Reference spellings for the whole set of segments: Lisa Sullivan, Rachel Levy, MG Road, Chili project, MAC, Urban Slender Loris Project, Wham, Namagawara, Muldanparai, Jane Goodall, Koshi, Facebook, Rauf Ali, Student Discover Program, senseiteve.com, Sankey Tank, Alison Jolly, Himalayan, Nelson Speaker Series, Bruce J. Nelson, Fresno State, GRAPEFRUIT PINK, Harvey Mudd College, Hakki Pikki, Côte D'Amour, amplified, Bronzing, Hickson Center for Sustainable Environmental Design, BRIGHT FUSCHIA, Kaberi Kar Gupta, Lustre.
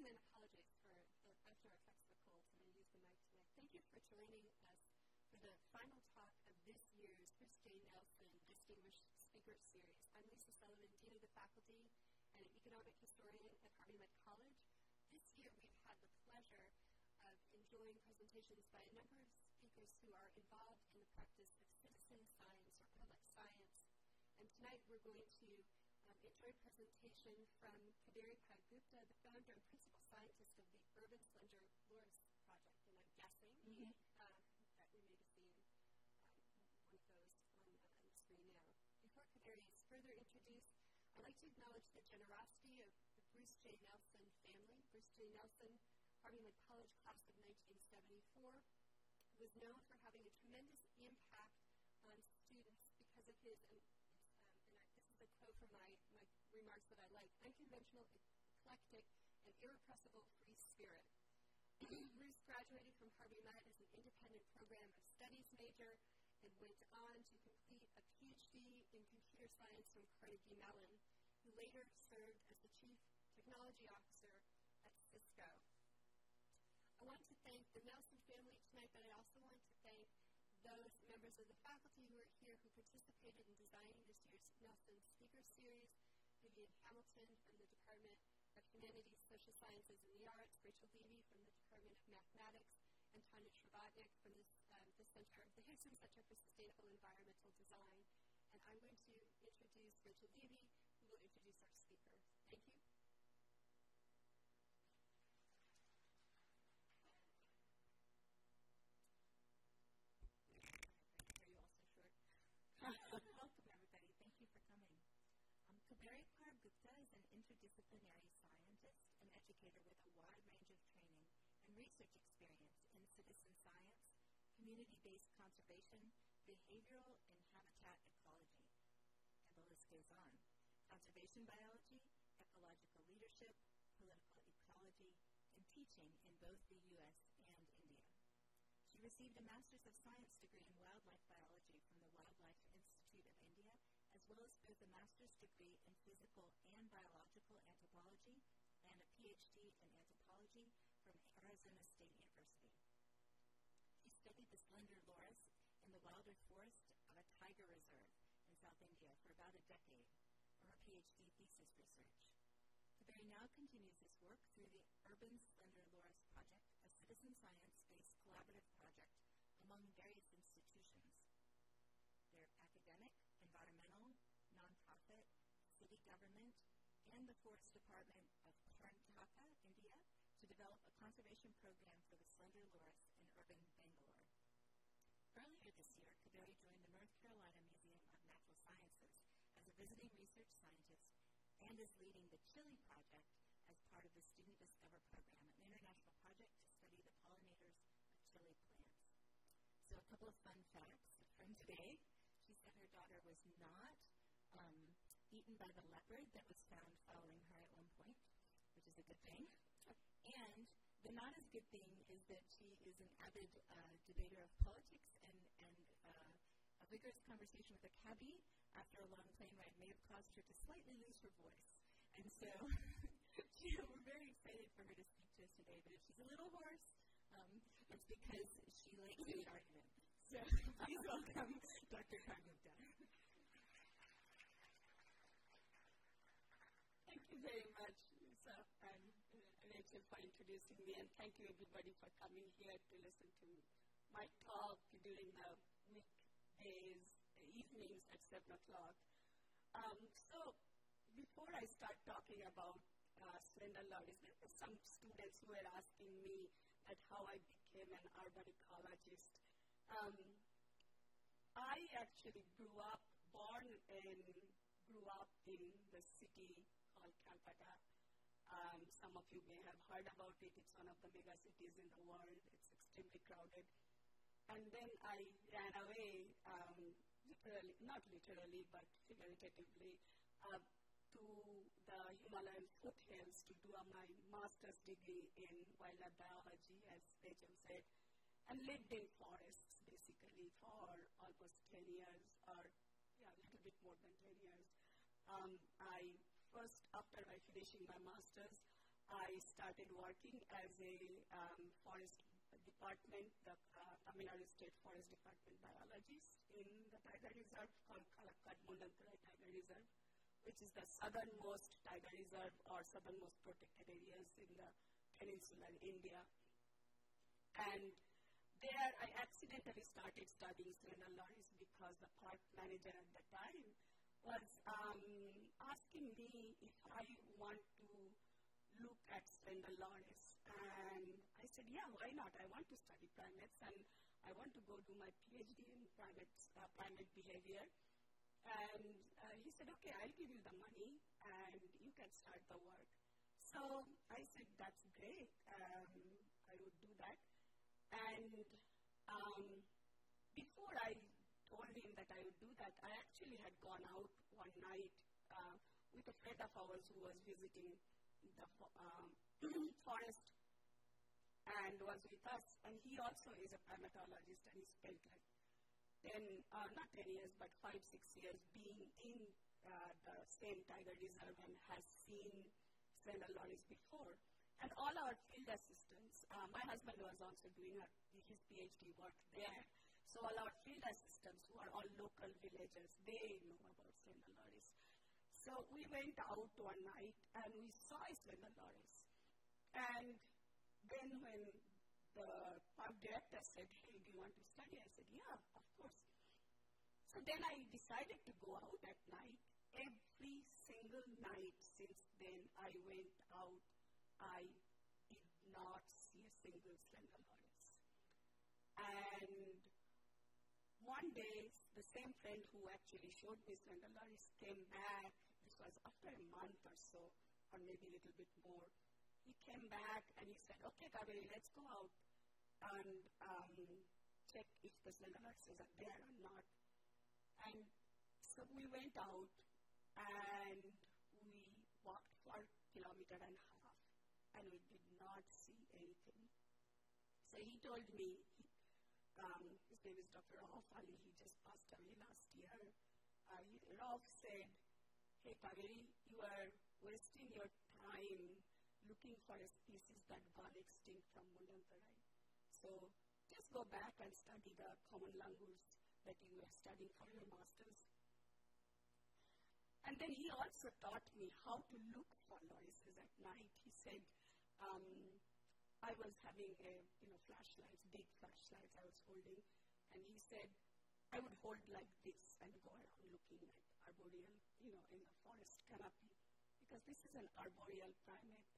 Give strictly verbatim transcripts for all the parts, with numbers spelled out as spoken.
and then apologize for the after effects of the cold. I'm going to use the mic tonight. Thank you for joining us for the final talk of this year's Bruce J. Nelson Distinguished Speaker Series. I'm Lisa Sullivan, Dean of the Faculty and an Economic Historian at Harvey Mudd College. This year we've had the pleasure of enjoying presentations by a number of speakers who are involved in the practice of citizen science or public science. And tonight we're going to um, enjoy a presentation from Kaberi Kar Gupta, the founder and principal scientist of the Urban Slender Loris Project. And I'm guessing mm-hmm. uh, that we may have seen um, one of those on, uh, on the screen now. Before Kaberi is further introduced, I'd like to acknowledge the generosity of the Bruce J. Nelson family. Bruce J. Nelson, Harvey Mudd College class of nineteen seventy-four, was known for having a tremendous impact on students because of his, and, um, and I, this is a quote from my, my remarks that I like, unconventional, eclectic, and irrepressible free spirit. Bruce graduated from Harvey Mudd as an independent program of studies major and went on to complete a PhD in computer science from Carnegie Mellon, who later served as the chief technology officer at Cisco. I want to thank the Nelson family tonight, but I also want to thank those members of the faculty who are here who participated in designing this year's Nelson Speaker Series: Vivian Hamilton from the Department of Humanities, Social Sciences, and the Arts, Rachel Levy from the Department of Mathematics, and Tanya Shrobotnik from this, um, the, Center, the Hickson Center for Sustainable Environmental Design. And I'm going to introduce Rachel Levy, who will introduce our speaker. Thank you. Welcome, everybody. Thank you for coming. Um, Kaberi Kar Gupta is an interdisciplinary scientist and educator with a wide range of training and research experience in citizen science, community-based conservation, behavioral and habitat ecology, and the list goes on. Conservation biology, ecological leadership, political ecology, and teaching in both the U S and India. She received a Master's of Science degree in Wildlife Biology from the Wildlife Institute of India, as well as both a Master's degree in Physical and Biological Anthropology and a PhD in Anthropology from Arizona State University. She studied the slender loris in the wilder forest of a tiger reserve in South India for about a decade for her PhD thesis research. Kaberi now continues this work through the Urban Slender Loris Project, a citizen science-based collaborative project among various institutions. They're academic, environmental, nonprofit, city government, and the Forest Department of Karnataka, India, to develop a conservation program for the slender loris in urban Bangalore. Earlier this year, Kaberi joined the North Carolina Museum of Natural Sciences as a visiting research scientist and is leading the Chili project as part of the Student Discover Program, an international project to study the pollinators of chili plants. So a couple of fun facts from today. She said her daughter was not um, eaten by the leopard that was found following her at one point, which is a good thing. And the not as good thing is that she is an avid uh, debater of politics and, and uh, a vigorous conversation with a cabbie after a long plane ride may have caused her to slightly lose her voice. And so you know, we're very excited for her to speak to us today, but if she's a little hoarse, um, it's because she likes the argument. So please welcome Doctor Kar Gupta. Thank you very much, Lisa, and Rachel, for introducing me, and thank you everybody for coming here to listen to my talk during the weekdays, evenings at seven o'clock. Um, so, before I start talking about uh, slender loris, there were some students who were asking me that how I became an urban ecologist. Um, I actually grew up, born and grew up in the city called Calcutta. Um, some of you may have heard about it. It's one of the mega cities in the world. It's extremely crowded. And then I ran away, um, literally, not literally, but figuratively, uh, to the Himalayan foothills to do uh, my master's degree in wildlife biology, as Rachel said, and lived in forests basically for almost ten years, or yeah, a little bit more than ten years. Um, I first, after my finishing my master's, I started working as a um, forest department, the uh, Tamil Nadu State Forest Department biologist in the tiger reserve called Kalakkad Mundanthurai Tiger Reserve, which is the southernmost tiger reserve or southernmost protected areas in the peninsular India. And there I accidentally started studying Slender Loris because the park manager at the time was um, asking me if I want to look at Slender Loris. And I said, yeah, why not? I want to study primates and I want to go do my PhD in primates, uh, primate behavior. And uh, he said, okay, I'll give you the money and you can start the work. So I said, that's great. Um, I would do that. And um, before I told him that I would do that, I actually had gone out one night uh, with a friend of ours who was visiting the um, forest and was with us. And he also is a primatologist, and he spent like ten, uh, not ten years, but five, six years being in uh, the same tiger reserve and has seen Slender Loris before. And all our field assistants, uh, my husband was also doing her, his PhD work there. So all our field assistants, who are all local villagers, they know about Slender Loris. So we went out one night and we saw Slender Loris. And then when the park director said, hey, do you want to study? I said, yeah, of course. So then I decided to go out at night. Every single night since then, I went out. I did not see a single Slender Loris. And one day, the same friend who actually showed me Slender Loris came back. This was after a month or so, or maybe a little bit more. He came back and he said, okay, Kaberi, let's go out and um, check if the Slender Loris are there or not. And so we went out and we walked for a kilometer and a half. And we did not see anything. So he told me, he, um, his name is Doctor Rauf Ali, he just passed away last year. Uh, he, Rauf said, hey, Kaberi, you are wasting your time looking for a species that got extinct from Muldanparai. So just go back and study the common langurs that you were studying for your masters. And then he also taught me how to look for lorises at night. He said, um, I was having a, you know, flashlights, big flashlights I was holding. And he said, I would hold like this and go around looking at arboreal, you know, in the forest canopy. Because this is an arboreal primate.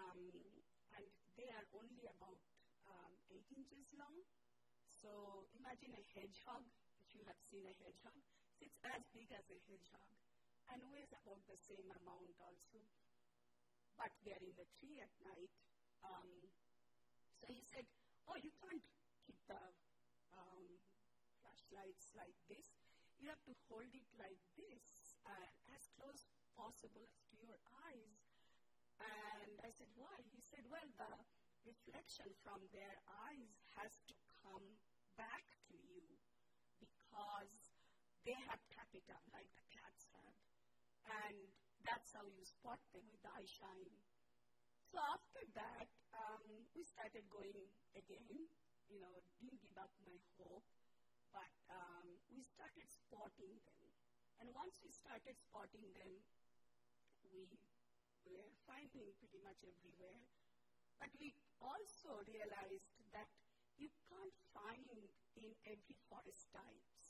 Um, and they are only about um, eight inches long. So imagine a hedgehog, if you have seen a hedgehog. It's as big as a hedgehog. And weighs about the same amount also, but they are in the tree at night. Um, so he said, oh, you can't keep the um, flashlights like this. You have to hold it like this, uh, as close possible as to your eyes. And I said, why? He said, well, the reflection from their eyes has to come back to you because they have tapped it up like the cats have. And that's how you spot them, with the eye shine. So after that, um, we started going again. You know, didn't give up my hope, but um, we started spotting them. And once we started spotting them, we were finding pretty much everywhere. But we also realized that you can't find in every forest types.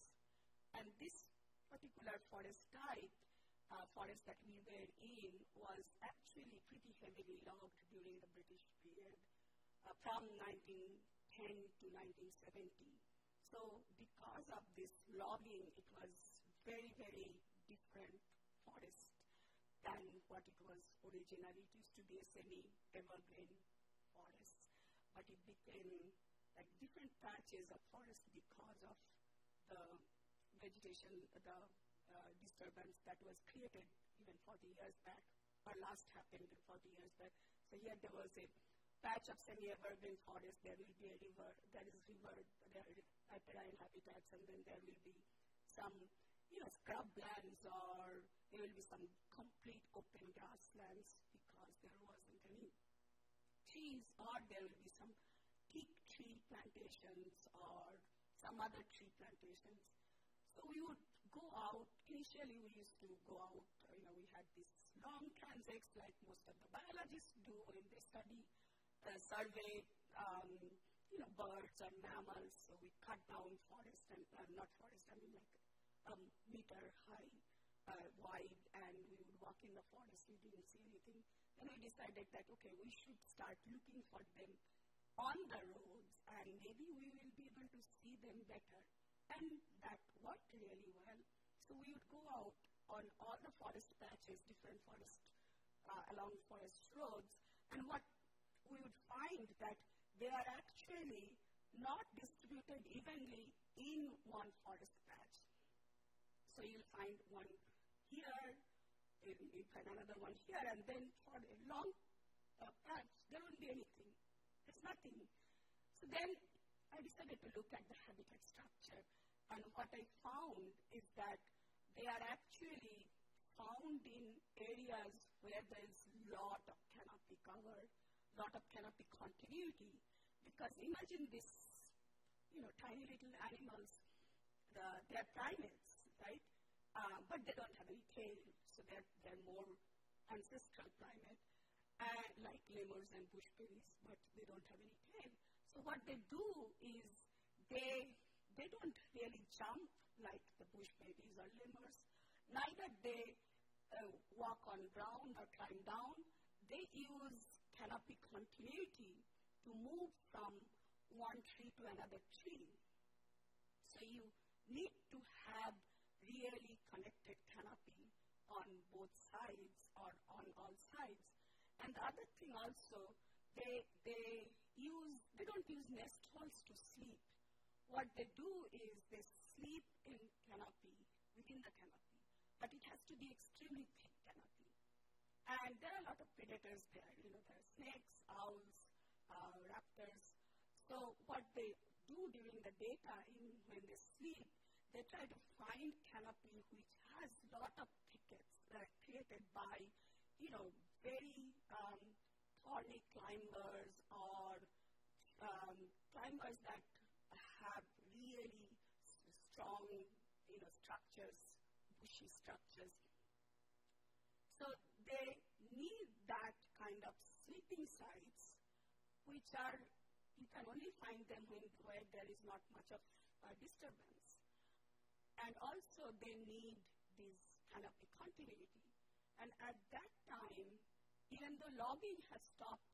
And this particular forest type, Uh, forest that we were in, was actually pretty heavily logged during the British period, uh, from nineteen ten to nineteen seventy. So because of this logging, it was very, very different forest than what it was originally. It used to be a semi-evergreen forest, but it became like different patches of forest because of the vegetation, the Uh, disturbance that was created even forty years back, or last happened forty years back. So here there was a patch of semi-evergreen forest, there will be a river, there is river, there are riparian habitats, and then there will be some, you know, scrublands, or there will be some complete open grasslands because there wasn't any trees, or there will be some teak tree plantations or some other tree plantations. So we would go out. Initially, we used to go out. You know, we had these long transects, like most of the biologists do when they study, uh, survey, um, you know, birds or mammals. So we cut down forest and uh, not forest. I mean, like a um, meter high, uh, wide, and we would walk in the forest. We didn't see anything. Then we decided that okay, we should start looking for them on the roads, and maybe we will be able to see them better. And that worked really well. So we would go out on all the forest patches, different forest, uh, along forest roads, and what we would find that they are actually not distributed evenly in one forest patch. So you'll find one here, you find another one here, and then for a long uh, patch, there won't be anything. There's nothing. So then I decided to look at the habitat structure. And what I found is that they are actually found in areas where there is lot of canopy cover, lot of canopy continuity. Because imagine this, you know, tiny little animals, the, they are primates, right? Uh, but they don't have any tail, so they're, they're more ancestral primate, uh, like lemurs and bush pigs, but they don't have any tail. So what they do is they They don't really jump like the bush babies or lemurs. Neither they uh, walk on ground or climb down. They use canopy continuity to move from one tree to another tree. So you need to have really connected canopy on both sides or on all sides. And the other thing also, they, they, use, they don't use nest holes to sleep. What they do is they sleep in canopy, within the canopy, but it has to be extremely thick canopy. And there are a lot of predators there, you know, there are snakes, owls, uh, raptors. So what they do during the daytime when they sleep, they try to find canopy which has a lot of thickets that are created by, you know, very um, thorny climbers or um, climbers that have really strong, you know, structures, bushy structures. So they need that kind of sleeping sites, which are, you can only find them when, where there is not much of uh, disturbance. And also they need this kind of continuity. And at that time, even though logging has stopped,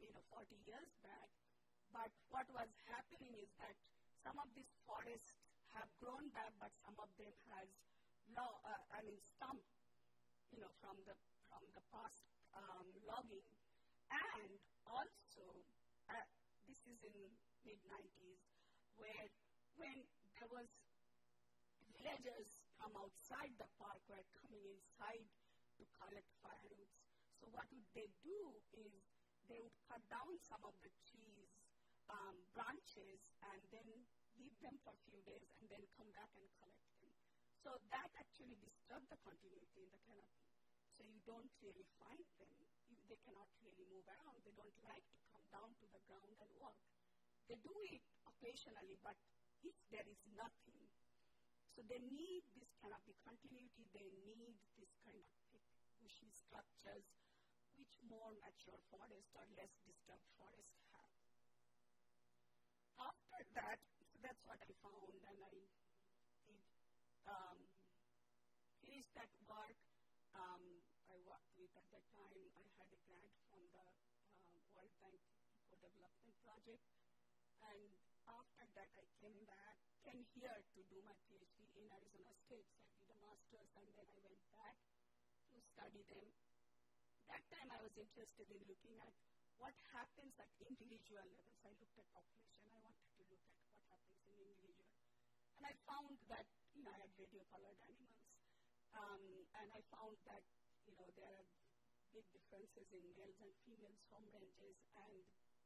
you know, forty years back, but what was happening is that some of these forests have grown back, but some of them has, lo uh, I mean, stump, you know, from the from the past um, logging. And also, uh, this is in mid nineties, where when there was villagers from outside the park were coming inside to collect firewood. So what would they do is they would cut down some of the trees. Um, branches and then leave them for a few days and then come back and collect them. So that actually disturbs the continuity in the canopy. So you don't really find them. You, they cannot really move around. They don't like to come down to the ground and walk. They do it occasionally, but if there is nothing, so they need this canopy continuity. They need this kind of bushy structures which more mature forest or less disturbed forest have. After that, so that's what I found, and I did, um, finished that work. Um, I worked with, at that time, I had a grant from the uh, World Bank Co-Development Project, and after that I came back, came here to do my PhD in Arizona State. So I did a master's, and then I went back to study them. That time I was interested in looking at what happens at individual levels. I looked at population. I wanted to look at what happens in individual. And I found that, you know, I had radio-colored animals. Um, and I found that, you know, there are big differences in males and females' home ranges, and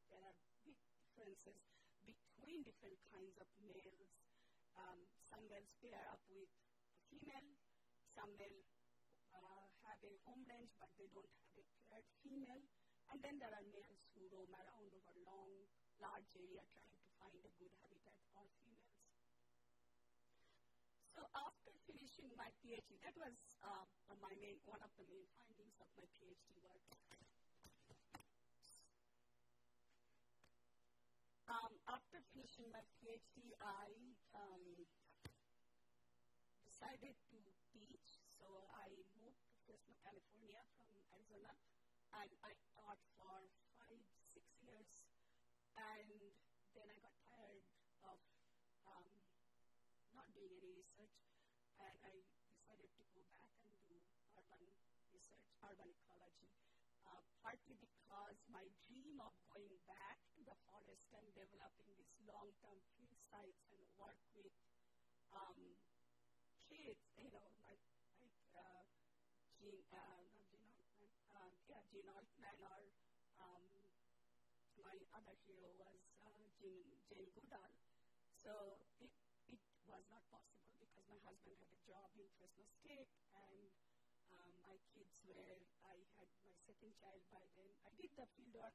there are big differences between different kinds of males. Um, some males pair up with a female. Some males uh, have a home range, but they don't have a paired female. And then there are males who roam around over long, large area trying to find a good habitat for females. So after finishing my PhD, that was uh, my main, one of the main findings of my PhD work. Um, after finishing my PhD, I um, decided to teach. So I moved to Fresno, California from Arizona, and I taught for five, six years. And then I got tired of um, not doing any research, and I decided to go back and do urban research, urban ecology, uh, partly because my dream of going back to the forest and developing these long-term field sites and work with um, kids, you know, like, like uh, Jean, uh, not Jean Altman, uh, yeah, Jean Altman, or um, my other hero was uh, Jean, Jane Goodall. So it, was not possible because my husband had a job in Fresno State, and um, my kids were, I had my second child by then. I did the fieldwork,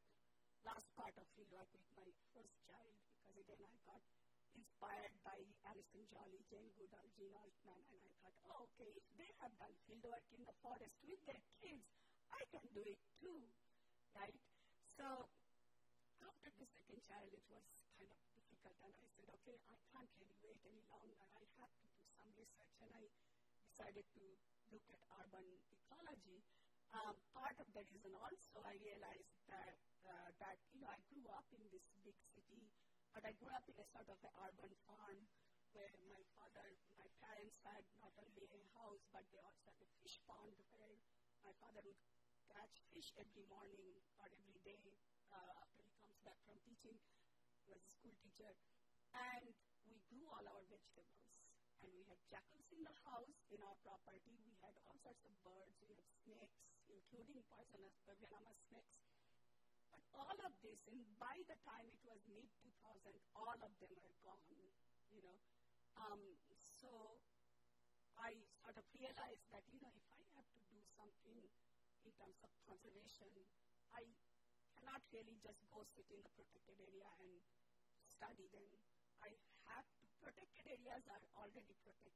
last part of fieldwork with my first child, because again I got inspired by Alison Jolly, Jane Goodall, Jean Altman, and I thought, oh, okay, if they have done fieldwork in the forest with their kids, I can do it too, right? So after the second child, it was kind of difficult, and I said, okay, I can't really wait any longer. I have to do some research, and I decided to look at urban ecology. Um, part of the reason also, I realized that, uh, that, you know, I grew up in this big city, but I grew up in a sort of an urban farm where my father, my parents had not only a house, but they also had a fish pond where my father would catch fish every morning or every day. Uh, after he comes back from teaching, he was a school teacher, and we grew all our vegetables, and we had jackals in the house, in our property, we had all sorts of birds, we had snakes, including poisonous, venomous snakes, but all of this, and by the time it was mid two thousand, all of them were gone, you know, um, so I sort of realized that, you know, if I have to do something in terms of conservation, I cannot really just go sit in a protected area and study them. I have to, protected areas are already protected.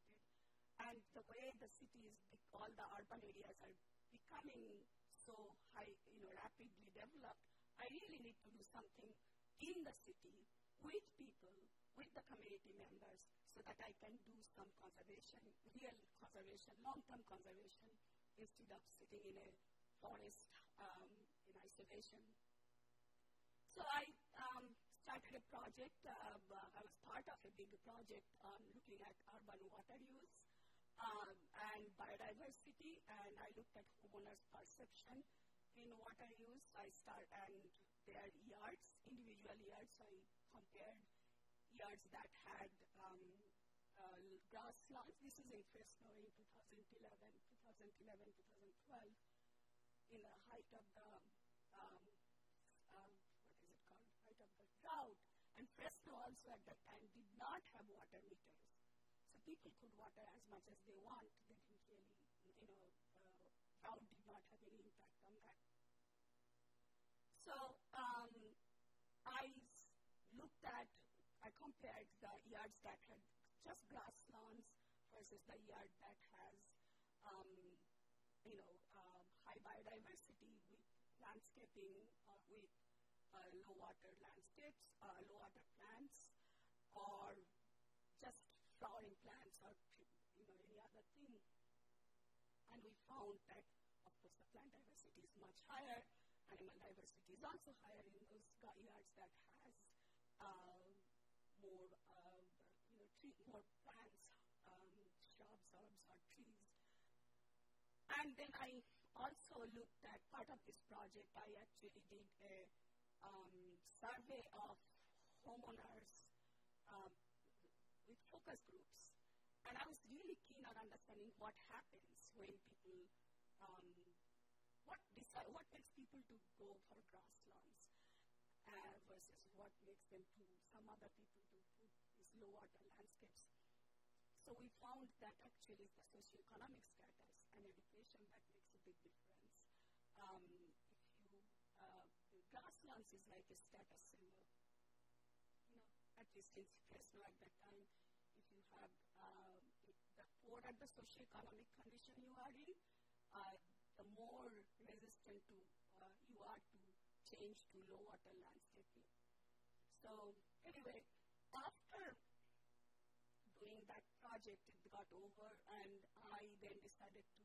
And the way the cities, all the urban areas are becoming so high, you know, rapidly developed, I really need to do something in the city, with people, with the community members, so that I can do some conservation, real conservation, long-term conservation, instead of sitting in a forest um, in isolation. So I um, started a project, uh, I was part of a big project on looking at urban water use um, and biodiversity, and I looked at homeowners' perception in water use. I started, and their yards, individual yards, so I compared yards that had um, uh, grass lawns. This is in Fresno in twenty eleven, twenty twelve, in the height of the Um, um, what is it called, right of the drought. And Fresno also at that time did not have water meters. So people could water as much as they want. They didn't really, you know, uh, drought did not have any impact on that. So um, I looked at, I compared the yards that had just grass lawns versus the yard that has, um, you know, um, high biodiversity with landscaping uh, with uh, low water landscapes, uh, low water plants, or just flowering plants, or you know any other thing. And we found that, of course, the plant diversity is much higher. Animal diversity is also higher in those yards that has uh, more, uh, you know, tree, more plants, um, shrubs, herbs, or trees. And then I also looked at, part of this project, I actually did a um, survey of homeowners um, with focus groups. And I was really keen on understanding what happens when people, um, what, decide, what makes people to go for grass lawns uh, versus what makes them to, some other people to put these low water landscapes. So we found that actually it's the socioeconomic status and education that makes a big difference. Um, if you uh, glass lance is like a status symbol. You know, at least in Fresno at that time, if you have uh, the poorer the socioeconomic condition you are in, uh, the more resistant to uh, you are to change to low water landscaping. So anyway, after doing that project, it got over, and I then decided to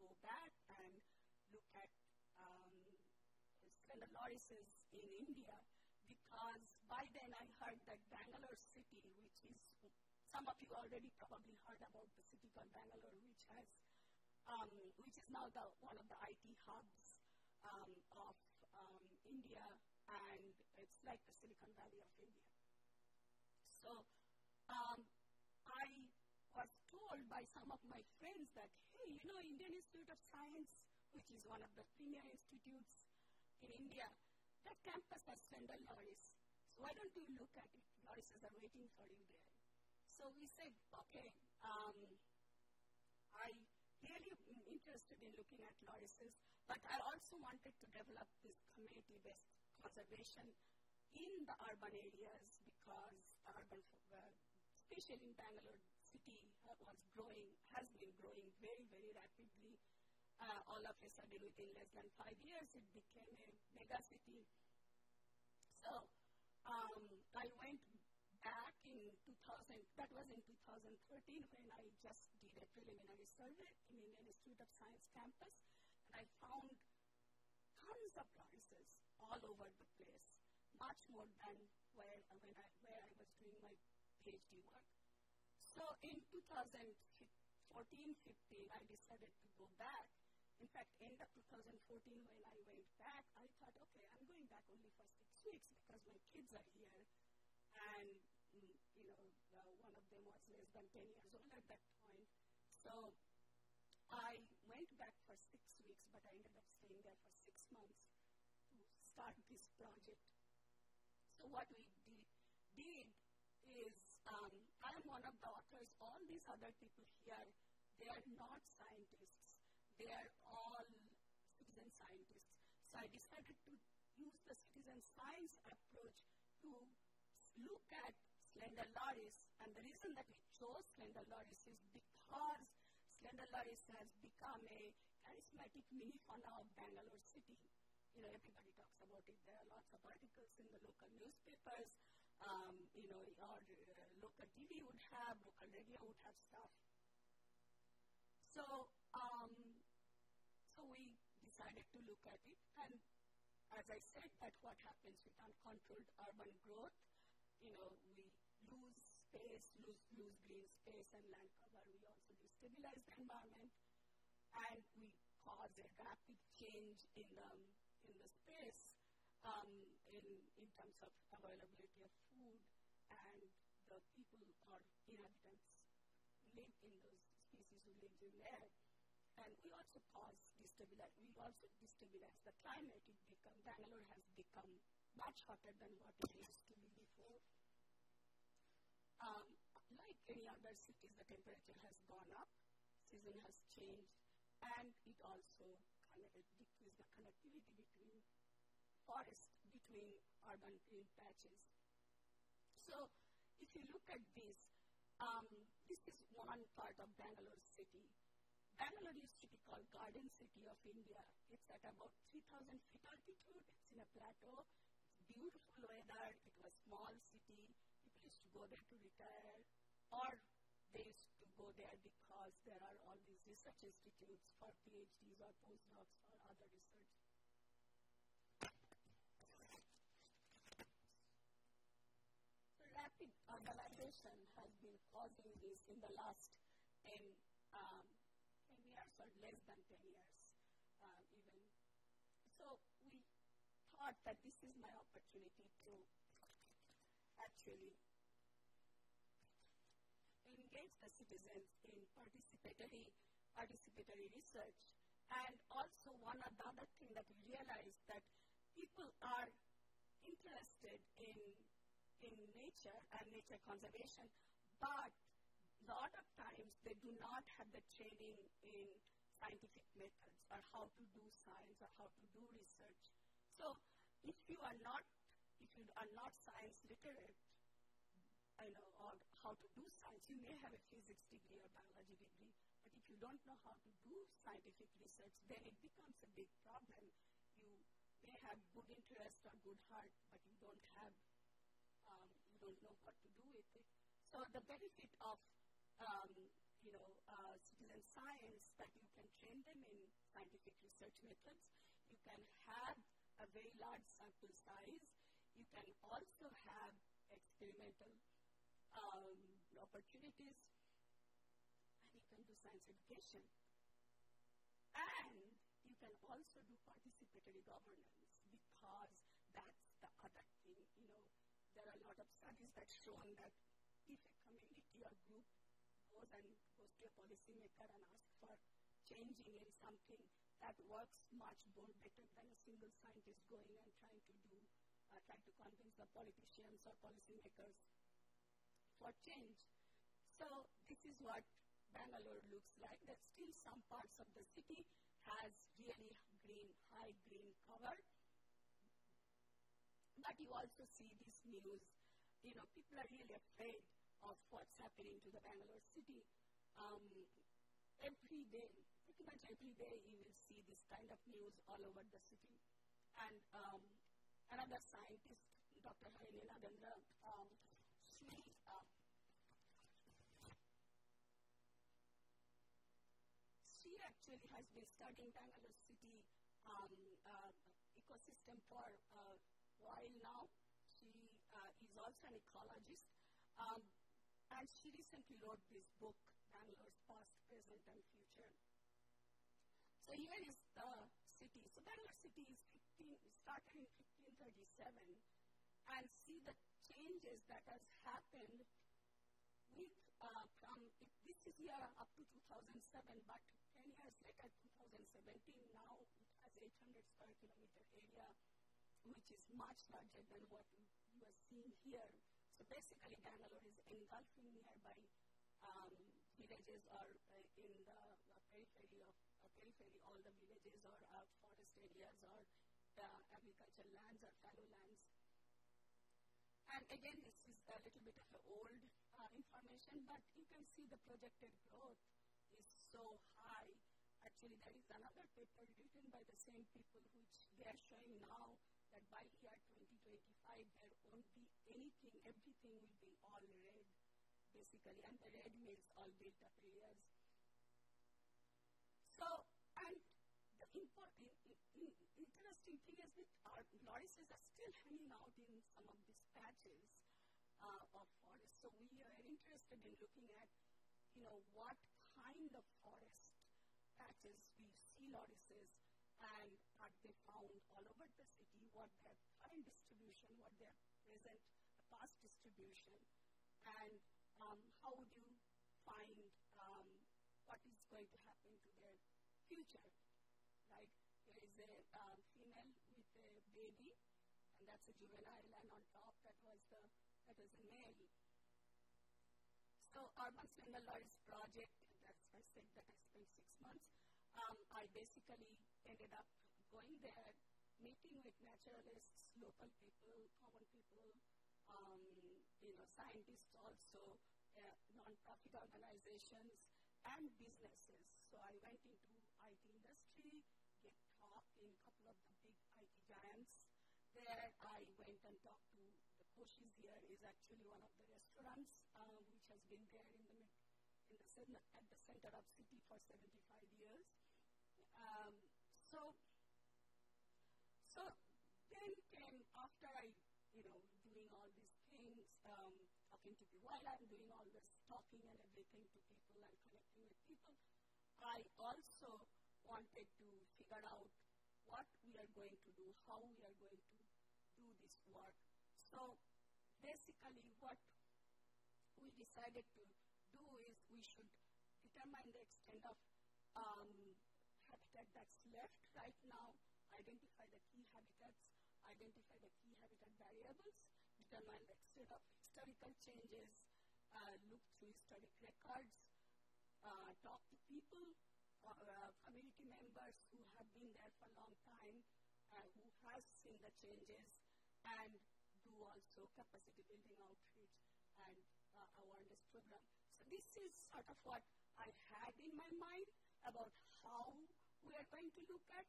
go back and look at um, Slender Lorises in India, because by then I heard that Bangalore city, which is, some of you already probably heard about the city called Bangalore, which has, um, which is now the one of the I T hubs um, of um, India, and it's like the Silicon Valley of India. So um, I was told by some of my friends that, hey, you know, Indian Institute of Science, which is one of the premier institutes in India, that campus has Slender Loris. So why don't you look at it? Lorises are waiting for you there. So we said, okay, um, I really am interested in looking at lorises, but I also wanted to develop this community-based conservation in the urban areas, because the urban, uh, especially in Bangalore city, uh, was growing, has been growing very, very rapidly. Uh, all of a sudden, within less than five years, it became a mega city. So um, I went back in two thousand, that was in two thousand thirteen, when I just did a preliminary survey in Indian Institute of Science campus, and I found tons of lorises all over the place, much more than where, when I, where I was doing my PhD work. So in two thousand fourteen fifteen, I decided to go back. In fact, end of two thousand fourteen, when I went back, I thought, okay, I'm going back only for six weeks because my kids are here, and you know, the, one of them was less than ten years old at that point. So I went back for six weeks, but I ended up staying there for six months to start this project. So what we did, did is, um, I'm one of the authors. All these other people here, they are not scientists. They are all citizen scientists. So I decided to use the citizen science approach to look at Slender Loris. And the reason that we chose Slender Loris is because Slender Loris has become a charismatic mini fauna of Bangalore city. You know, everybody talks about it. There are lots of articles in the local newspapers. Um, you know, or uh, local T V would have, local radio would have stuff. So, um, so we decided to look at it, and as I said, that what happens with uncontrolled urban growth, you know, we lose space, lose, lose green space and land cover. We also destabilize the environment, and we cause a rapid change in the, in the space, um, in, in terms of availability of food, and the people or inhabitants live in those species who live in there. And we also cause destabilize, we also destabilize the climate. It become, Bangalore has become much hotter than what it used to be before. Um, like any other cities, the temperature has gone up, season has changed, and it also decreases the connectivity between forests, between urban green patches. So if you look at this, Um, this is one part of Bangalore city. Bangalore used to be called Garden City of India. It's at about three thousand feet altitude. It's in a plateau. It's beautiful weather. It was a small city. People used to go there to retire, or they used to go there because there are all these research institutes for PhDs or postdocs or other research. Rapid urbanization has been causing this in the last ten years or less than ten years uh, even. So we thought that this is my opportunity to actually engage the citizens in participatory, participatory research. And also one of the other thing that we realized that people are interested in in nature and nature conservation, but a lot of times they do not have the training in scientific methods or how to do science or how to do research. So if you are not, if you are not science literate, you know, or how to do science, you may have a physics degree or biology degree, but if you don't know how to do scientific research, then it becomes a big problem. You may have good interest or good heart, but you don't have, um, you don't know what to do with it. So the benefit of um, you know, uh, citizen science, that you can train them in scientific research methods, you can have a very large sample size, you can also have experimental um, opportunities, and you can do science education. And you can also do participatory governance, because that's the other thing, you know, there are a lot of studies that show that if a community or group goes and goes to a policymaker and asks for changing in something, that works much more better than a single scientist going and trying to do, uh, trying to convince the politicians or policymakers for change. So this is what Bangalore looks like. That still some parts of the city has really green, high green cover, but you also see this news. You know, people are really afraid of what's happening to the Bangalore city. Um, every day, pretty much every day, you will see this kind of news all over the city. And um, another scientist, Doctor Hailena Dandra, um, she uh, she actually has been studying Bangalore city um, uh, ecosystem for a while now. She uh, is also an ecologist. Um, And she recently wrote this book, Bangalore's Past, Present, and Future. So here is the city. So Bangalore city is fifteen, started in fifteen thirty-seven, and see the changes that has happened with uh, from it, this is year up to two thousand seven, but ten years later, two thousand seventeen, now it has eight hundred square kilometer area, which is much larger than what you are seeing here. So basically, Bangalore is engulfing nearby um, villages or uh, in the uh, periphery of uh, periphery, all the villages or uh, forest areas or the agricultural lands or fallow lands. And again, this is a little bit of an old uh, information, but you can see the projected growth is so high. Actually, there is another paper written by the same people, which they are showing now, that by year twenty twenty-five, there won't be anything, everything will be all red, basically, and the red means all built up areas. So, and the important, in, interesting thing is that our lorises are still hanging out in some of these patches uh, of forest. So we are interested in looking at, you know, what kind of forest patches we see lorises, and what they found all over the city, what their current distribution, what their present past distribution, and um, how would you find um, what is going to happen to their future, right? There is a uh, female with a baby, and that's a juvenile, and on top that was the, that was a male. So Urban Slender Loris Project, that's I said that I spent six months, Um, I basically ended up going there, meeting with naturalists, local people, common people, um, you know, scientists also, uh, non-profit organizations, and businesses. So I went into I T industry, gave talk in a couple of the big I T giants. There I went and talked to the Koshi's here is actually one of the restaurants uh, which has been there in the mid in the center, at the center of city for seventy-five years. Um, so, so then came after I, you know, doing all these things, um, talking to people, while I'm doing all this talking and everything to people and connecting with people, I also wanted to figure out what we are going to do, how we are going to do this work. So basically what we decided to do is we should determine the extent of um, habitat that's left right now, identify the key habitats, identify the key habitat variables, determine the extent of historical changes, uh, look through historic records, uh, talk to people, or, uh, community members who have been there for a long time, uh, who has seen the changes, and do also capacity building outreach and uh, awareness program. So this is sort of what I had in my mind about how we are going to look at.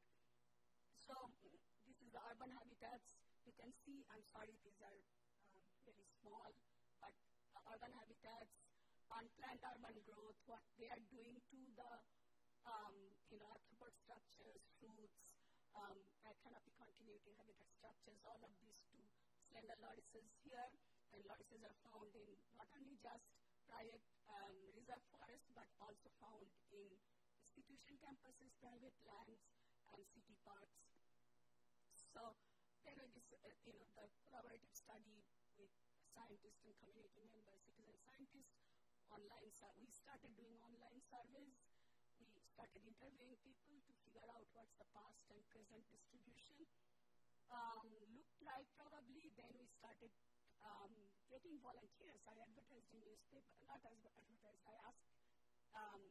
So this is the urban habitats. You can see, I'm sorry, these are um, very small, but the urban habitats, unplanned urban growth, what they are doing to the um, you know, arthropod structures, roots, um, canopy continuity, habitat structures, all of these two slender lorises here. And lorises are found in not only just private um, reserve forest, but also found in institution campuses, private lands, and city parks. So there is, uh, you know, the collaborative study with scientists and community members, citizen scientists, online. So we started doing online surveys. We started interviewing people to figure out what's the past and present distribution um, looked like. Probably then we started um, getting volunteers. I advertised in newspaper, not as advertised. I asked um,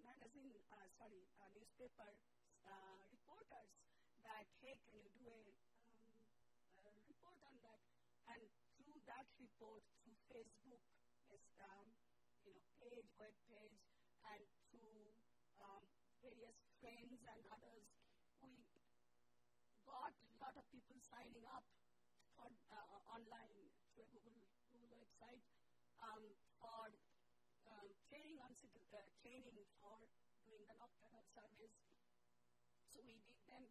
magazine, uh, sorry, uh, newspaper uh, reporters that, hey, can you do a report on that, and through that report, through Facebook, yes, um, you know, page, web page, and through um, various friends and others, we got a lot of people signing up for uh, online through a Google, Google website um, for um, training on uh, training for doing the nocturnal surveys. So we did them.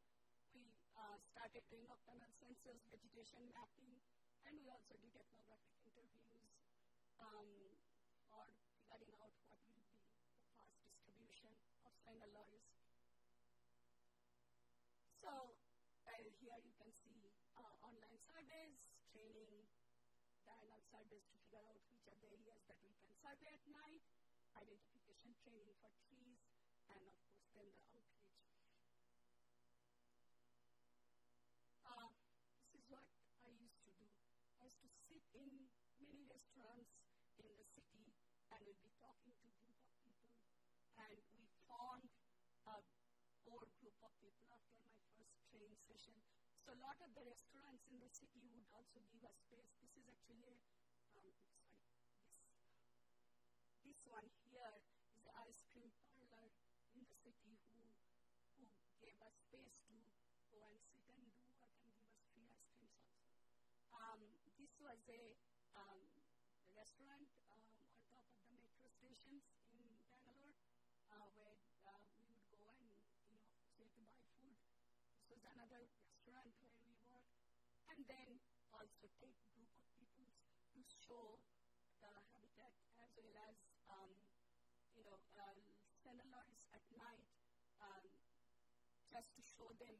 We uh, started doing nocturnal census, vegetation mapping, and we also did ethnographic interviews um, for figuring out what will be the past distribution of slender loris. So uh, here you can see uh, online surveys, training, diurnal surveys to figure out which are the areas that we can survey at night, identification training for trees, and of course then the outreach. Uh, this is what I used to do. I used to sit in many restaurants in the city and we'd be talking to a group of people. And we formed a core group of people after my first training session. So a lot of the restaurants in the city would also give us space. This is actually, a, um, sorry, this, this one here is the ice cream parlor in the city who, who gave us space to go and sit and do work and give us free ice creams also. Um, this was a um, restaurant um, on top of the metro stations in Bangalore uh, where uh, we would go and, you know, say to buy food. This was another restaurant where we worked. And then also take a group of people to show the habitat as well as, um, you know, uh, slender loris at night um, just to show them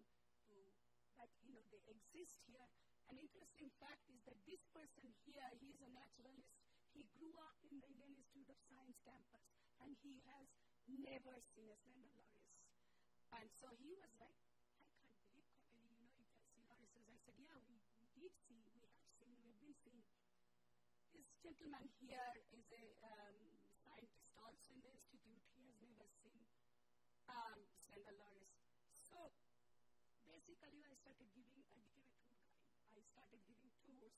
that, you know, they exist here. An interesting fact is that this person here, he is a naturalist. He grew up in the Indian Institute of Science campus, and he has never seen a slender loris. And so he was like, I can't believe, Kaberi, you know, you can see lorises. I said, yeah, we, we did see, we have seen, we've been seeing. This gentleman here is a um, scientist also in the institute. He has never seen um, slender loris. So basically, I started giving, I became a tour guide. I started giving tours.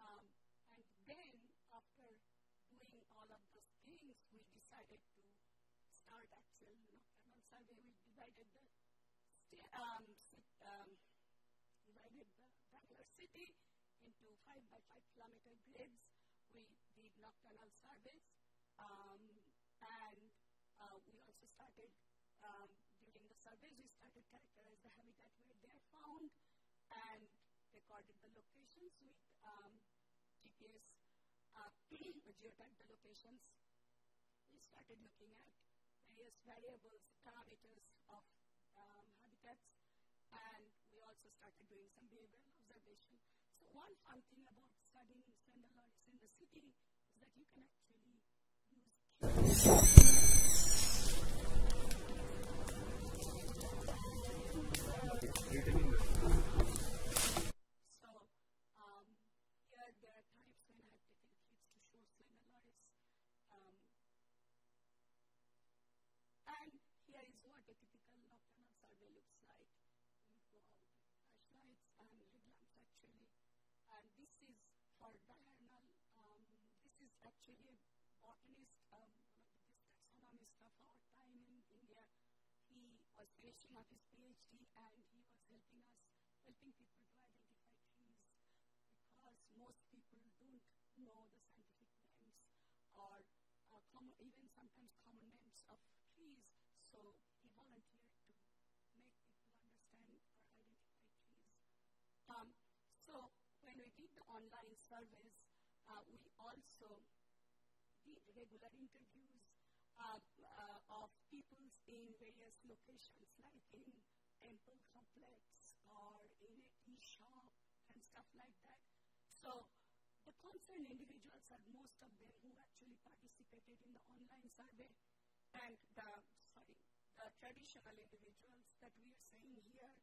Um, and then, after doing all of those things, we decided to start actual nocturnal survey. We divided the, um, um, divided the Bangalore city into five by five kilometer grids. We did nocturnal surveys. Um, and uh, we also started um, during the surveys, we started characterizing the habitat where they are found and recorded the locations with um, G P S, uh, geotagged the locations. We started looking at various variables, parameters of um, habitats, and we also started doing some behavioral observation. So one fun thing about studying slender loris in the city is that you can actually use So, um, here there are times when I have taken kids to show slender loris. Um, and here is what a typical nocturnal survey looks like. We go out called diurnal. Um, this is actually a botanist, um, one of the biggest taxonomist of our time in India. He was finishing up his PhD and he was helping us, helping people to identify trees, because most people don't know the scientific names or uh, common, even sometimes common names of trees. So he volunteered to make people understand or identify trees. Um, so when we did the online surveys, uh, we also did regular interviews Uh, uh, of people in various locations, like in temple complex or in a tea shop and stuff like that. So the concerned individuals are most of them who actually participated in the online survey, and the sorry, the traditional individuals that we are saying here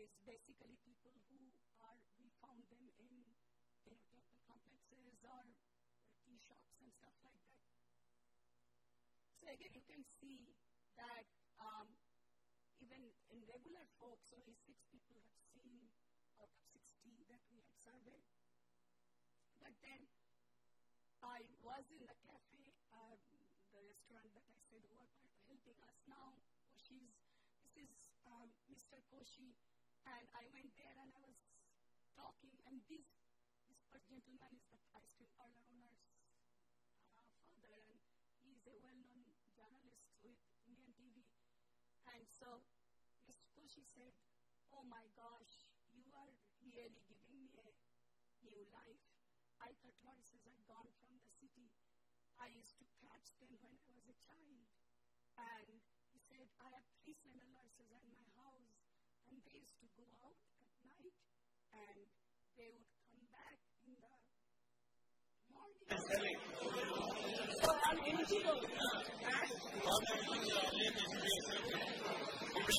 is basically people who are, we found them in, you know, temple complexes or tea shops and stuff like that. So again, you can see that um, even in regular folks, only six people have seen out of sixty that we had surveyed. But then I was in the cafe, um, the restaurant that I said who are helping us now, Koshi's. This is um, Mister Koshi, and I went there and I was talking, and this this gentleman is the Ice Cream parlor owner's uh, father, and he is a well-known journalist with Indian T V. And so Mister Koshi said, "Oh my gosh, you are really giving me a new life. I thought horses had gone from the city. I used to catch them when I was a child." And he said, "I have three slender horses in my house, and they used to go out at night, and they would come back in the morning." So I'm M G Road. Which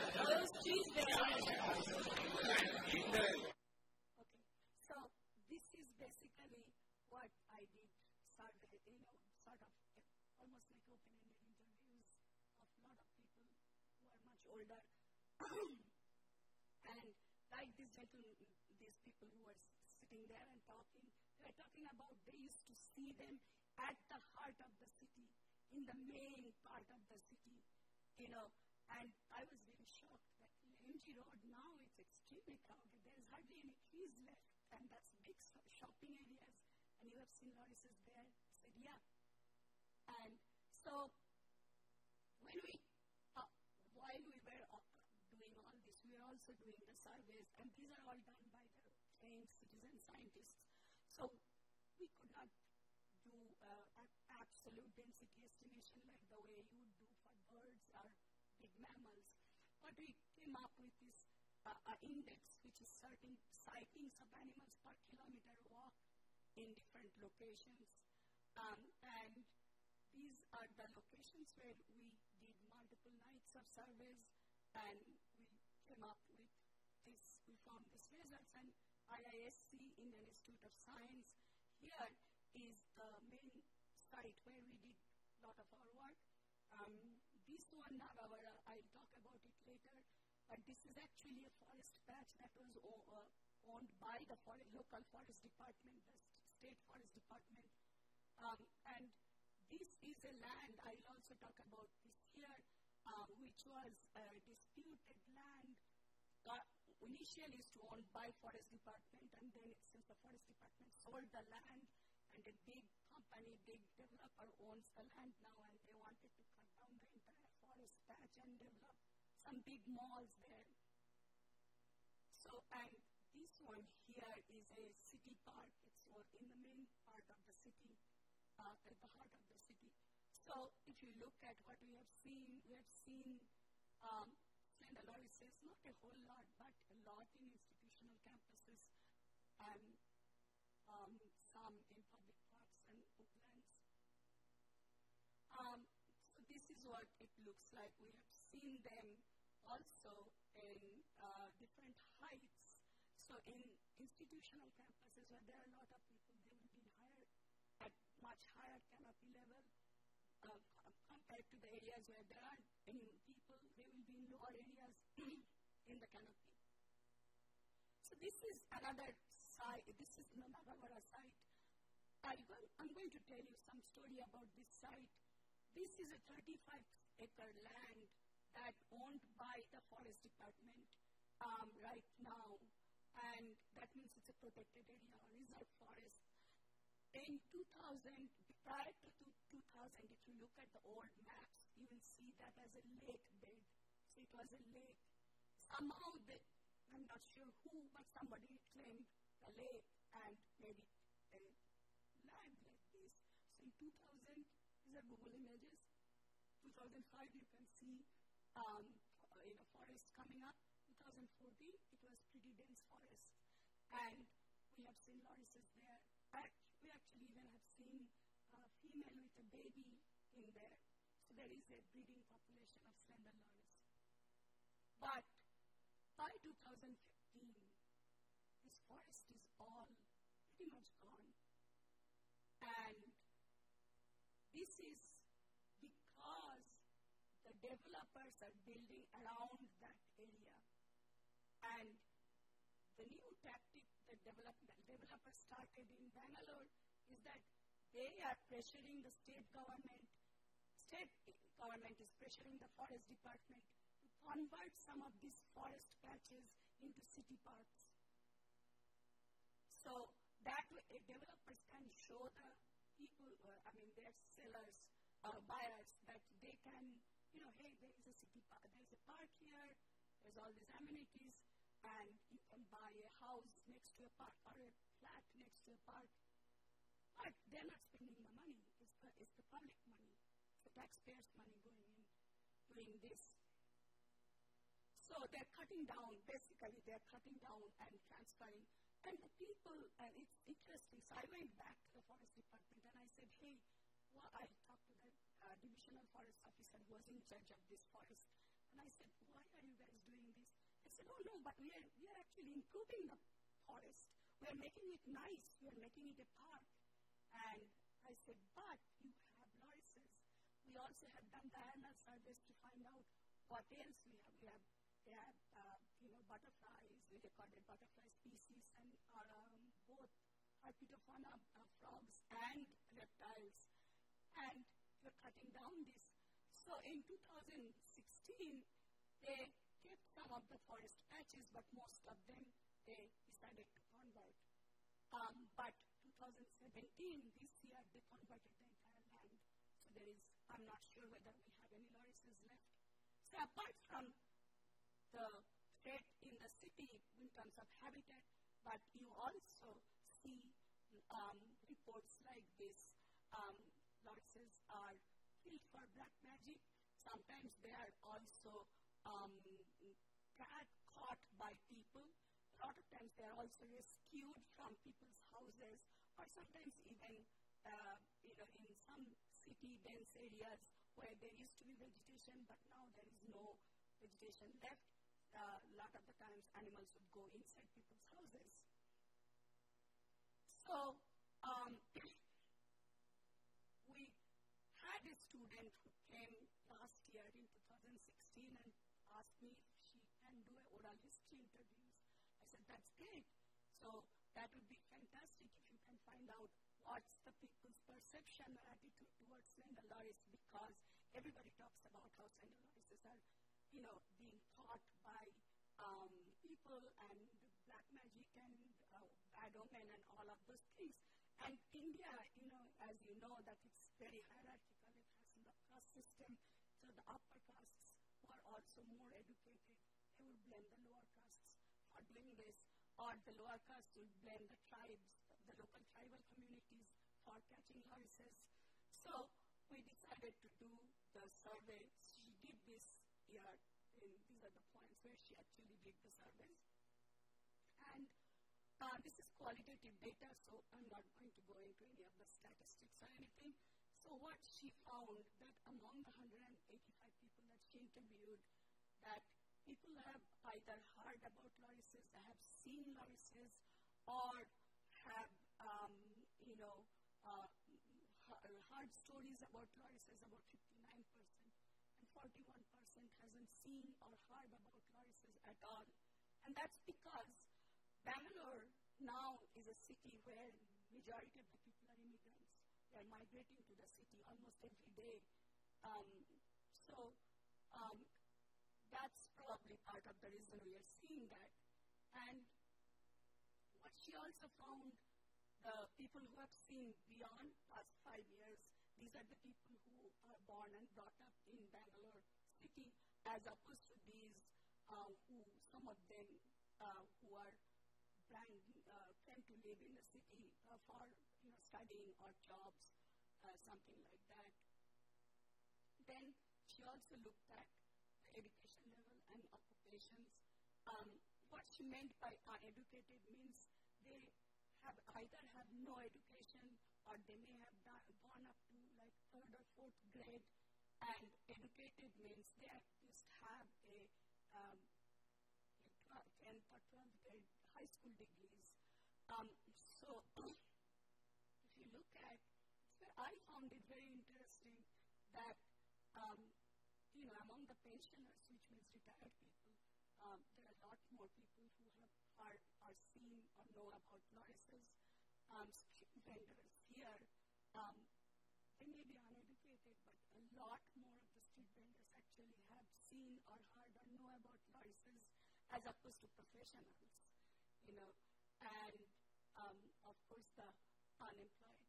so this is basically what I did, sort of, you know, sort of almost like open-ended interviews of a lot of people who are much older. And like these gentlemen, these people who are sitting there and talking, they are talking about they used to see them at the heart of the city, in the main part of the city, you know, and I was very shocked that in M G Road now it's extremely crowded. There's hardly any trees left, and that's big shopping areas, and you have seen lorises there. I said, yeah. And so when we, uh, while we were doing all this, we were also doing the surveys, and these are all done by the trained citizen scientists. So we could not do uh, absolute density estimation like the way you would do for birds or big mammals. But we came up with this uh, uh, index, which is certain sightings of animals per kilometer walk in different locations. Um, and these are the locations where we did multiple nights of surveys, and we came up with this, we found these results. And I I S C, Indian Institute of Science, here is the main site where we did a lot of our work. Um, this one, Nagavara, I'll talk about it later, but this is actually a forest patch that was over, owned by the forest, local forest department, the state forest department. Um, and this is a land, I'll also talk about this here, uh, which was a disputed land, uh, initially is owned by forest department, and then since the forest department sold the land, and a big company, big developer owns the land now, and they wanted to cut down the entire forest patch and develop some big malls there. So, and this one here is a city park. It's in the main part of the city, uh, at the heart of the city. So if you look at what we have seen, we have seen um, slender lorises, not a whole lot, but a lot in institutional campuses, and Um, some in public parks and woodlands. Um, it looks like. We have seen them also in uh, different heights. So in institutional campuses where there are a lot of people, they will be higher, at much higher canopy level uh, compared to the areas where there aren't any people. They will be in lower areas in the canopy. So this is another site. This is Namagawara site. I'm going, I'm going to tell you some story about this site. This is a thirty-five acre land that owned by the Forest Department um, right now, and that means it's a protected area or reserve forest. In two thousand, prior to two thousand, if you look at the old maps, you will see that as a lake bed. So it was a lake. Somehow, they, I'm not sure who, but somebody claimed the lake and maybe a land like this. So in two thousand, these are Google images. two thousand five, you can see um, you know, forest coming up. two thousand fourteen, it was pretty dense forest, and we have seen lorises there. We actually even have seen a female with a baby in there. So there is a breeding population of slender loris. But by two thousand fifteen, this forest is all pretty much gone. And this is because the developers are building around that area. And the new tactic that developers started in Bangalore is that they are pressuring the state government. State government is pressuring the forest department to convert some of these forest patches into city parks. So that way developers can show the people, I mean their sellers or buyers, that they can, you know, hey, there is a city park, there is a park here, there's all these amenities, and you can buy a house next to a park or a flat next to a park. But they're not spending the money. It's the, it's the public money, the taxpayers' money going in, doing this. So they're cutting down, basically they're cutting down and transferring. And the people, and it's interesting, so I went back to the forest department and I said, hey, well, I talked to the uh, divisional forest officer who was in charge of this forest. And I said, why are you guys doing this? I said, oh no, but we are, we are actually improving the forest. We are making it nice. We are making it a park. And I said, but you have lorises. We also have done diurnal surveys to find out what else we have. We have, we have uh, you know, butterflies. We recorded butterfly species and um, both herpetofauna, uh, frogs, and reptiles. And we're cutting down this. So in two thousand sixteen, they kept some of the forest patches, but most of them they decided to convert. Um, but two thousand seventeen, this year, they converted the entire land. So there is, I'm not sure whether we have any lorises left. So apart from the threat in the city in terms of habitat, but you also see um, reports like this. Um, lorises are killed for black magic. Sometimes they are also um, caught by people. A lot of times they are also rescued from people's houses, or sometimes even uh, you know, in some city dense areas where there used to be vegetation, but now there is no vegetation left. A uh, lot of the times animals would go inside people's houses. So um, we had a student who came last year in two thousand sixteen and asked me if she can do an oral history interviews. I said, that's great. So that would be fantastic if you can find out what's the people's perception or attitude towards slender loris, because everybody talks about how slender lorises are, you know, being taught by um, people and black magic and uh, bad omen and all of those things. And India, you know, as you know, that it's very hierarchical. It has a caste system. So the upper castes who are also more educated, they would blame the lower castes for doing this, or the lower castes would blame the tribes, the local tribal communities for catching lorises. So we decided to do the survey. She did this year, and these are the points where she actually did the surveys. And Uh, this is qualitative data, so I'm not going to go into any of the statistics or anything. So what she found, that among the one hundred eighty-five people that she interviewed, that people have either heard about lorises, they have seen lorises, or have, um, you know, uh, heard stories about lorises, about fifty-nine percent, and forty-one percent hasn't seen or heard about lorises at all. And that's because Bangalore now is a city where majority of the people are immigrants. They are migrating to the city almost every day. Um, so um, that's probably part of the reason we are seeing that. And what she also found, the people who have seen beyond past five years, these are the people who are born and brought up in Bangalore city, as opposed to these uh, who, some of them uh, who are planned, uh, planned to live in the city uh, for you know, studying or jobs, uh, something like that. Then she also looked at the education level and occupations. Um, what she meant by uneducated means they have either have no education, or they may have done, gone up to like third or fourth grade, and educated means they at least have a um, tenth or twelfth grade high school degrees. Um, so if you look at, I found it very interesting that, um, you know, among the pensioners, which means retired people, Um, there are a lot more people who have heard or seen or know about lorises. Um, street vendors here, um, they may be uneducated, but a lot more of the street vendors actually have seen or heard or know about lorises, as opposed to professionals, you know. And um, of course, the unemployed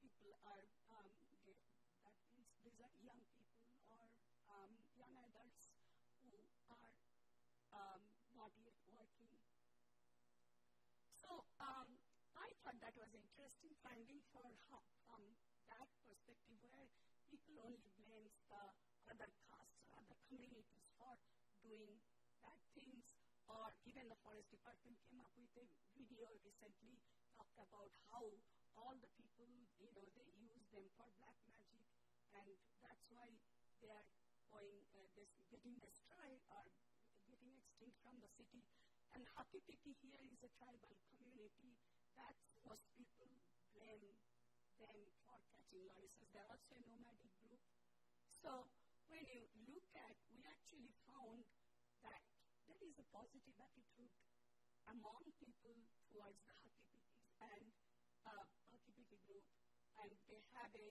people are, um, they, that means these are young people or um, young adults who are Um, not yet working. So um, I thought that was interesting finding for how, from that perspective, where people only blame the other castes or other communities for doing bad things, or even the Forest Department came up with a video recently talked about how all the people, you know, they use them for black magic, and that's why they are going, uh, this, getting destroyed or getting extinct from the city. And Hakki Pikki here is a tribal community that most people blame them for catching lorises. They're also a nomadic group. So when you look at, we actually found that there is a positive attitude among people towards the Hakki Pikki and uh, Hakki Pikki group, and they have a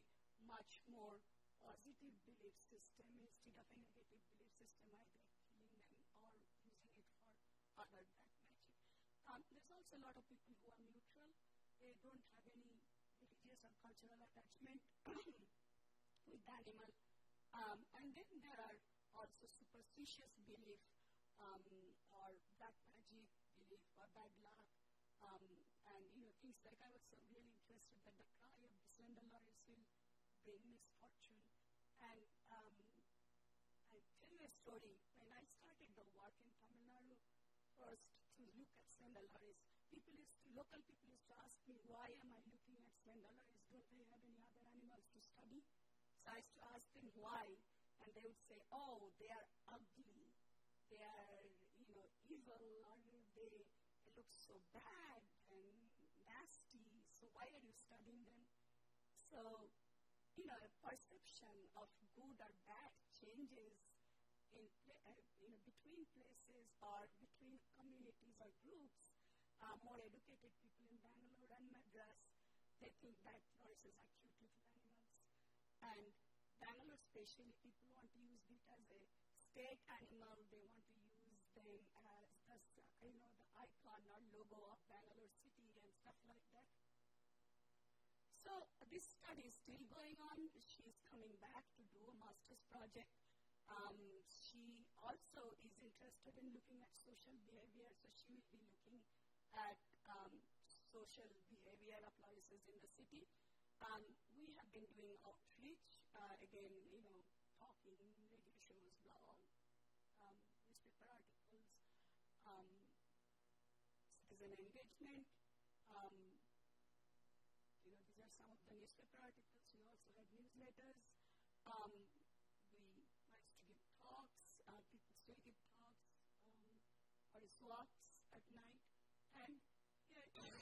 much more positive belief system instead of a negative belief system either. Or using it for other black magic. Um, there's also a lot of people who are neutral. They don't have any religious or cultural attachment with the animal. Um, and then there are also superstitious belief um, or black magic belief or bad luck. Um, and you know, things like I was so really interested that the cry of the slender loris will bring misfortune. And um, I tell you a story. When I started the work in Tamil Nadu, first to look at slender loris, people used to, local people used to ask me, why am I looking at slender loris? Don't they have any other animals to study? So I used to ask them why, and they would say, oh, they are ugly, they are, you know, evil, or they look so bad and nasty. So why are you studying them? So, you know, the perception of good or bad changes in, uh, you know, between places or between communities or groups. Uh, more educated people in Bangalore and Madras, they think that lorises are cute little animals. And Bangalore especially, people want to use it as a state animal. They want to use them as the, you know, the icon or logo of Bangalore city and stuff like that. So this study is still going on. She's coming back to do a master's project. Um, she also is interested in looking at social behavior, so she will be looking at um, social behavior of lorises in the city. Um, we have been doing outreach, uh, again, you know, talking, radio shows, blog, um, newspaper articles, um, citizen engagement. Um, You know, these are some of the newspaper articles. We also had newsletters. letters. Um, we used to give talks, uh, people still give talks, um, or walks at night. And here it is.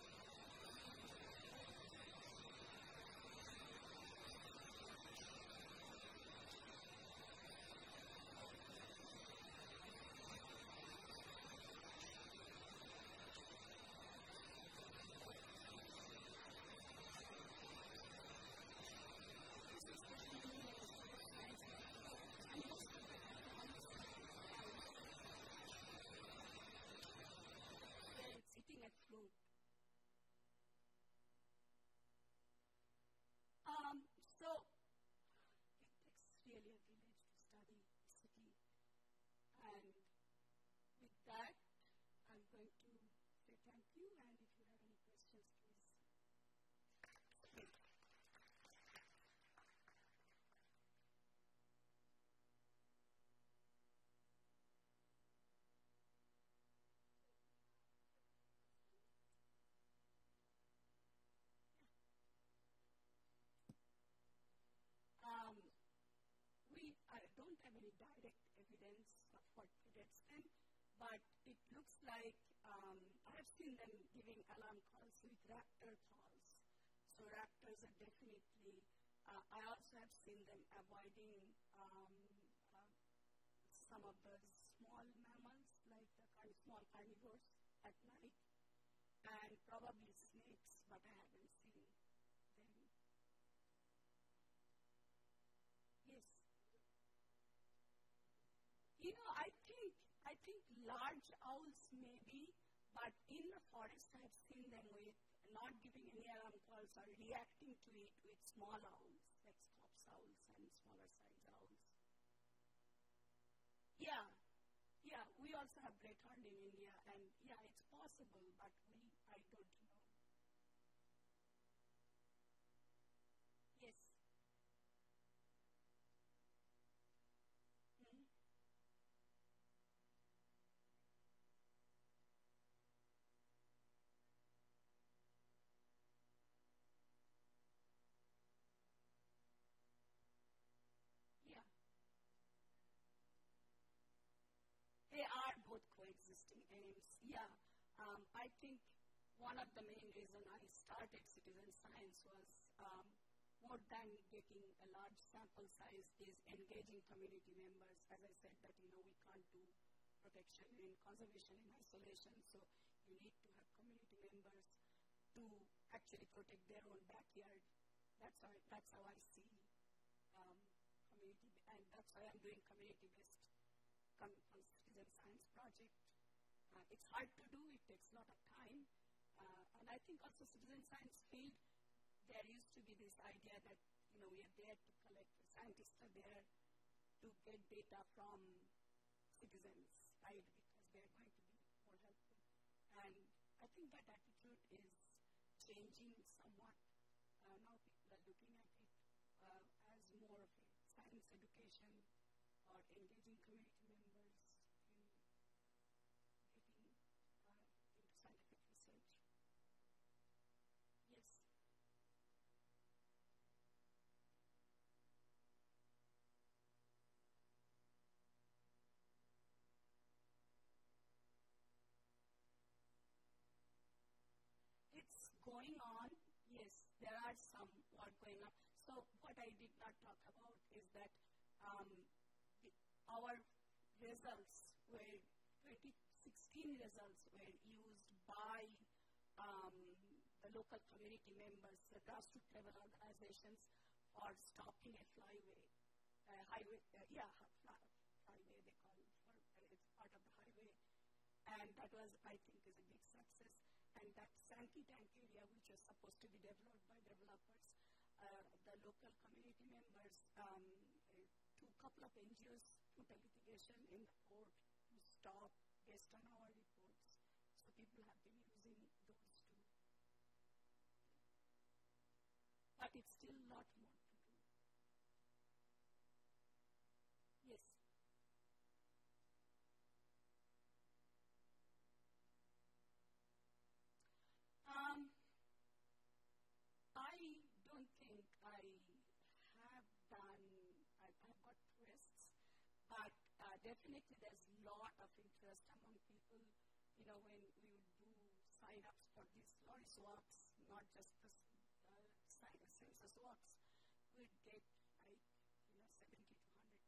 Um, so, it takes really a village to study the city. And with that, I'm going to say thank you. And if you have any questions, please. Thank you. Any direct evidence of what predates them, but it looks like um, I have seen them giving alarm calls with raptor calls. So raptors are definitely, uh, I also have seen them avoiding um, uh, some of the small mammals, like the kind of small carnivores at night, and probably snakes, but I haven't seen them. Yes. You know, I think I think large owls maybe, but in the forest I've seen them with not giving any alarm calls or reacting to it with small owls, like scops owls and smaller size owls. Yeah, yeah, we also have great horned in India, and yeah, it's possible, but we I don't know. Yes. Existing aims. Yeah, um, I think one of the main reasons I started citizen science was um, more than getting a large sample size is engaging community members. As I said, that you know we can't do protection and conservation in isolation, so you need to have community members to actually protect their own backyard. That's how that's how I see um, community, and that's why I'm doing community-based com citizen science project. Uh, it's hard to do, it takes a lot of time. Uh, and I think also citizen science field, there used to be this idea that, you know, we are there to collect, scientists are there to get data from citizens, right, because they're going to be more helpful. And I think that attitude is changing somewhat. Uh, now people are looking at it uh, as more of a science education or engaging community members. Yes. It's going on. Yes, there are some work going on. So what I did not talk about is that um, the, our results were twenty sixteen results were used by um, the local community members, the grassroots level organizations, for stopping a flyway, uh, highway, uh, yeah, fly, flyway they call it, for, uh, it's part of the highway, and that was, I think, is a big success. And that Sankey Tank area, which was supposed to be developed by developers, uh, the local community members, um, uh, to a couple of N G Os, put a litigation in the court to stop based on our reports. So people have been using those. But it's still a lot more to do. Yes. Um, I don't think I have definitely there's a lot of interest among people, you know, when we would do sign-ups for these Loris walks, not just the uh, census walks, we'd get like, you know, seventy to one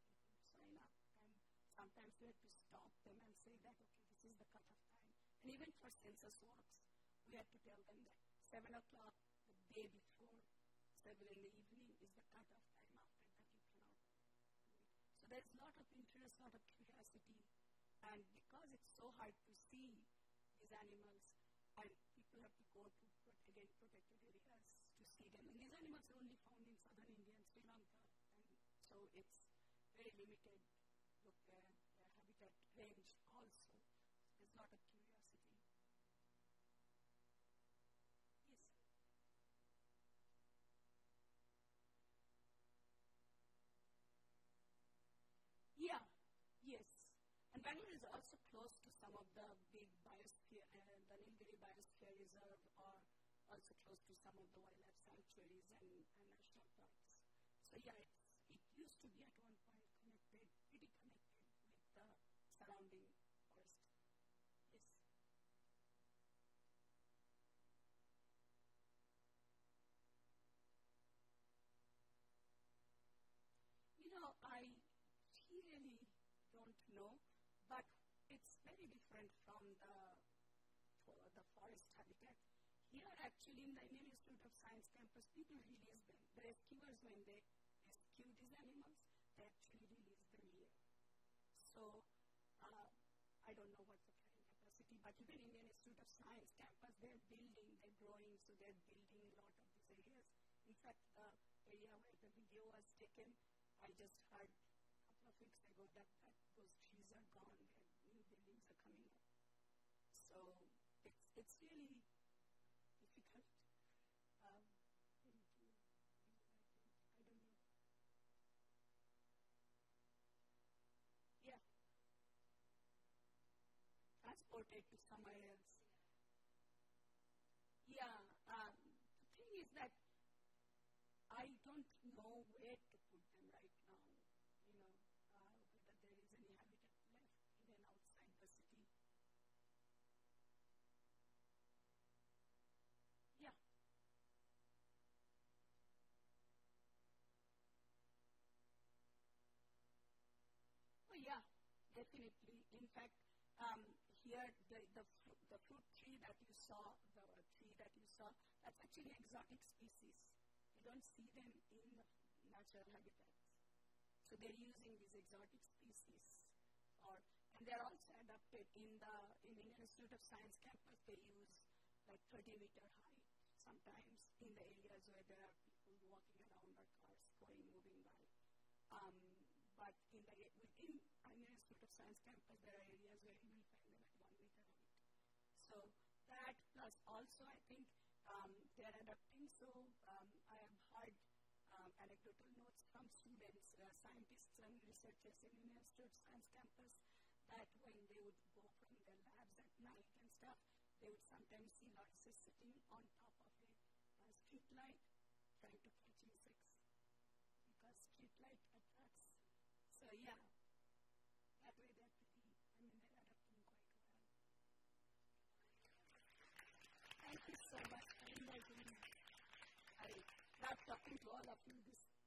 hundred people to sign up, and sometimes we had to stop them and say that, okay, this is the cutoff time. And even for census walks, we had to tell them that seven o'clock the day before, seven in the evening is the cutoff time. After that, you cannot do it. So there's a lot of interest, a lot of curiosity, and because it's so hard to see these animals, and people have to go to, again, protected areas to see them. And these animals are only found in southern India and Sri Lanka, and so it's very limited look, uh, uh, habitat range also. So there's a lot of curiosity. Yes. Yeah, yes. And Bangalore is also close to some of the big biosphere, uh, the Nilgiri Biosphere Reserve, or also close to some of the wildlife sanctuaries and, and national parks. So yeah, it's, it used to be at one point connected, pretty connected with the surrounding forest. Yes. You know, I really don't know, but it's very different from the the forest habitat. Here, actually, in the Indian Institute of Science campus, people release them. The rescuers, when they rescue these animals, they actually release them here. So, uh, I don't know what's the carrying capacity, but even in the Indian Institute of Science campus, they're building, they're growing, so they're building a lot of these areas. In fact, the area where the video was taken, I just heard of weeks ago that, that those trees are gone and new buildings are coming up. So it's, it's really difficult. Um, I don't know. Yeah. Transported to somewhere else. Yeah. Um, the thing is that I don't know where to put them right now, you know. Uh, whether there is any habitat left even outside the city. Yeah. Oh yeah, definitely. In fact, um, here the the, fru the fruit tree that you saw, the uh, tree that you saw, that's actually exotic species. You don't see them in the natural habitat. So they're using these exotic species, or and they're also adapted in the in Indian Institute of Science campus. They use like thirty meter height sometimes in the areas where there are people walking around or cars going moving by. Um, but in the within Indian Institute of Science campus, there are areas where you will find them at one meter height. So that plus also I think um, they're adapting. So um, I have heard. Um, anecdotal notes from students, uh, scientists and researchers in the University of Science campus that when they would go from their labs at night and stuff, they would sometimes see lorises sitting on top of a uh, street light trying to catch insects because street light attracts. So yeah, that way they're pretty, I mean they're adapting quite well. Thank you so much for inviting me. I love talking to all of you this